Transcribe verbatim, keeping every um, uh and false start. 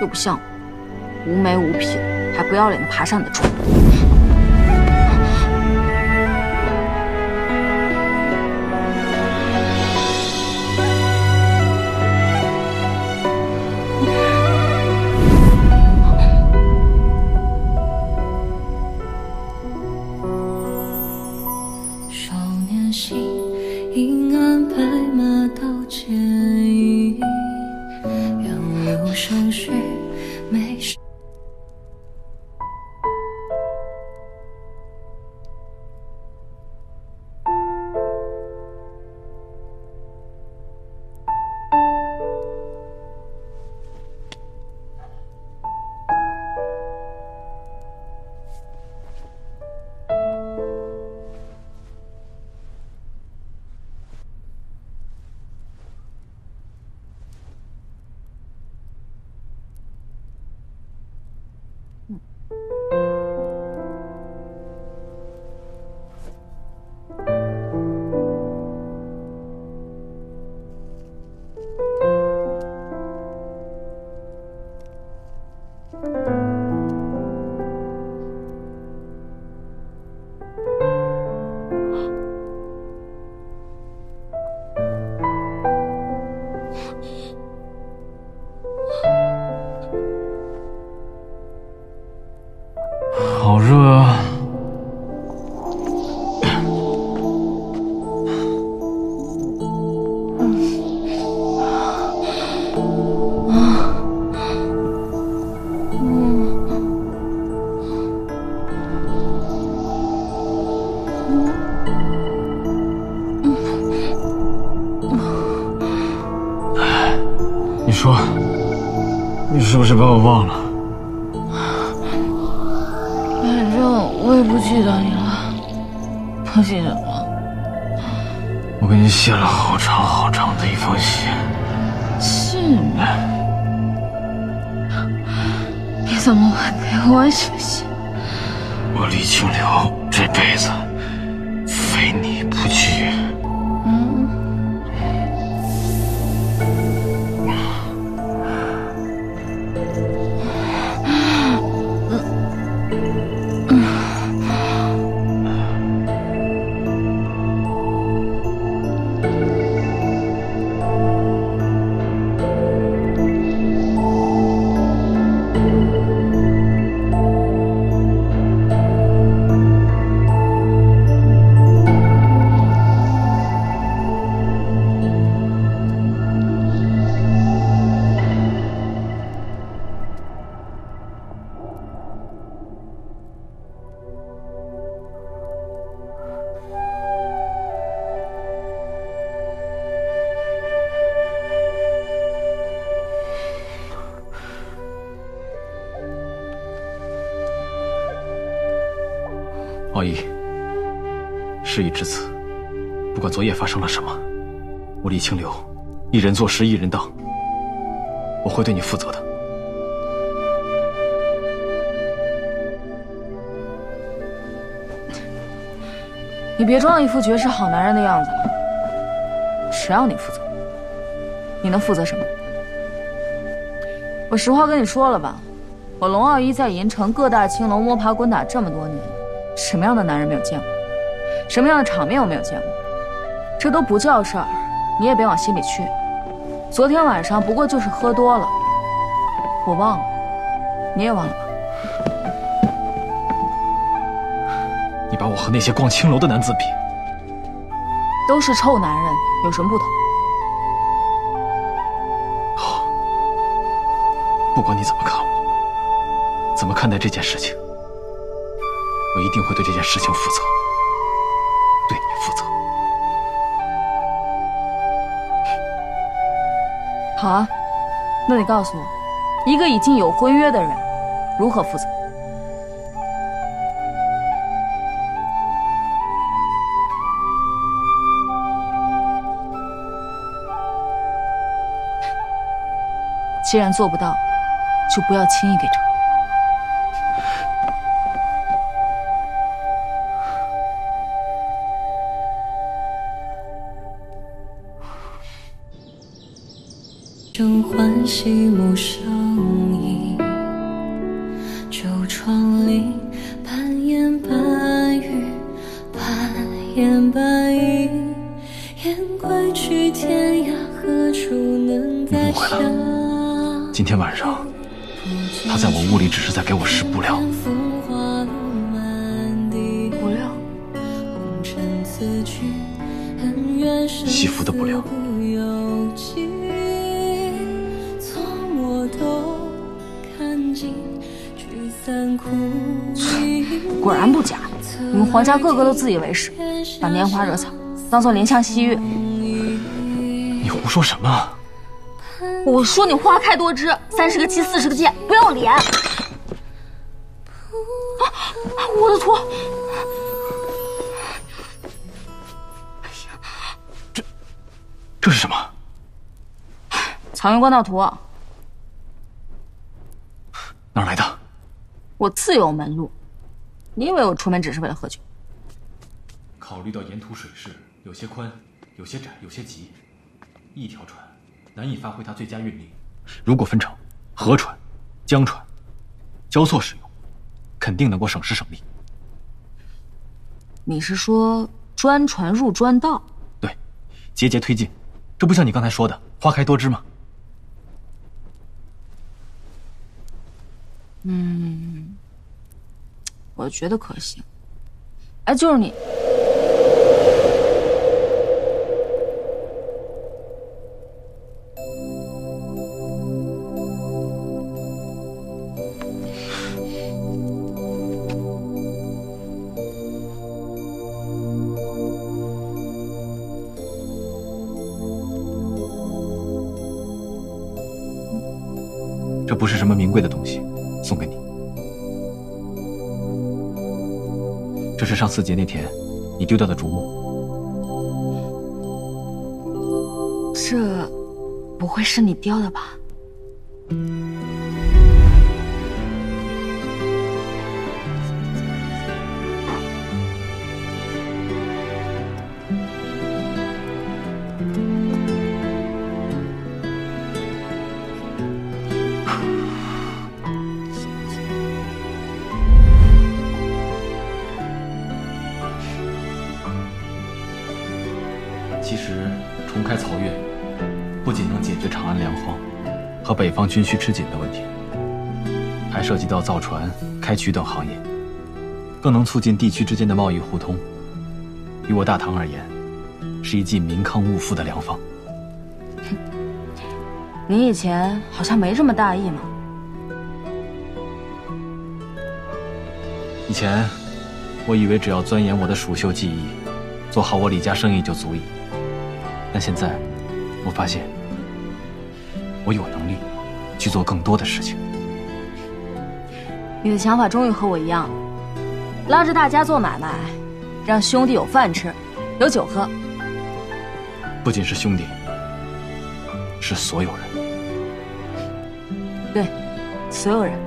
又不像我，无眉无品，还不要脸的爬上你的床。少年心，阴暗白马到剑影，杨柳生絮，梅树。 好热啊！你说，你是不是把我忘了？ 我也不记得你了，不记得了。我给你写了好长好长的一封信，是吗？你怎么会给我写信？我李清流这辈子非你不娶。嗯。傲羿，事已至此，不管昨夜发生了什么，我李清流一人做事一人当，我会对你负责的。你别装一副绝世好男人的样子了，谁要你负责？你能负责什么？我实话跟你说了吧，我龙傲羿在银城各大青龙摸爬滚打这么多年。 什么样的男人没有见过？什么样的场面我没有见过？这都不叫事儿，你也别往心里去。昨天晚上不过就是喝多了，我忘了，你也忘了吧？你把我和那些逛青楼的男子比，都是臭男人，有什么不同？好，不管你怎么看我，怎么看待这件事情。 我一定会对这件事情负责，对你负责。好啊，那你告诉我，一个已经有婚约的人如何负责？既然做不到，就不要轻易给承诺。 正欢喜，木上影。快了。今天晚上，他在我屋里只是在给我试布料。布料？西服的布料。果然不假，你们皇家个个都自以为是，把拈花惹草当做怜香惜玉。 你胡说什么？我说你花开多枝，三十个七，四十个贱，不要脸！啊，我的图！哎呀，这这是什么？草原官道图，哪来的？我自有门路。你以为我出门只是为了喝酒？考虑到沿途水势有些宽，有些窄，有些急。 一条船难以发挥它最佳运力，如果分成河船、江船交错使用，肯定能够省时省力。你是说专船入专道？对，节节推进，这不像你刚才说的花开多枝吗？嗯，我觉得可行。哎，就是你。 这不是什么名贵的东西，送给你。这是上四节那天你丢掉的竹木。这不会是你雕的吧？其实，重开漕运不仅能解决长安粮荒和北方军需吃紧的问题，还涉及到造船、开渠等行业，更能促进地区之间的贸易互通。于我大唐而言，是一剂民康物富的良方。你以前好像没这么大意嘛？以前，我以为只要钻研我的蜀绣技艺，做好我李家生意就足矣。 但现在，我发现我有能力去做更多的事情。你的想法终于和我一样了，拉着大家做买卖，让兄弟有饭吃，有酒喝。不仅是兄弟，是所有人。对，所有人。